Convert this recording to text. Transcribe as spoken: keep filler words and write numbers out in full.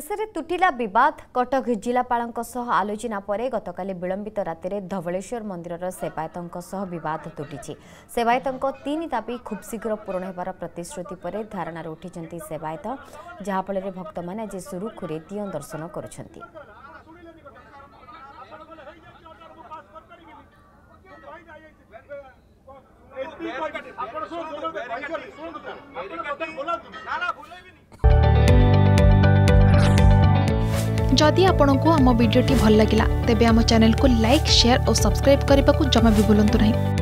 शेषे तुटिला बद कटक जिलापालक आलोचना पर गतकाली विलंबित रातिर धवलेश्वर मंदिर सेवायतों बद तुटी सेवायतों तीन दाबी खूबशीघ्र पूरण होबार प्रतिश्रुति पर धारणार उठी सेवायत जहाँफल भक्त मैंने आज सुरुखुरी दियो दर्शन कर जदि आपंक आम भिडी भल लगा तेब आम चैनल को लाइक शेयर और सब्सक्राइब करने को जमा भी बुलां नहीं।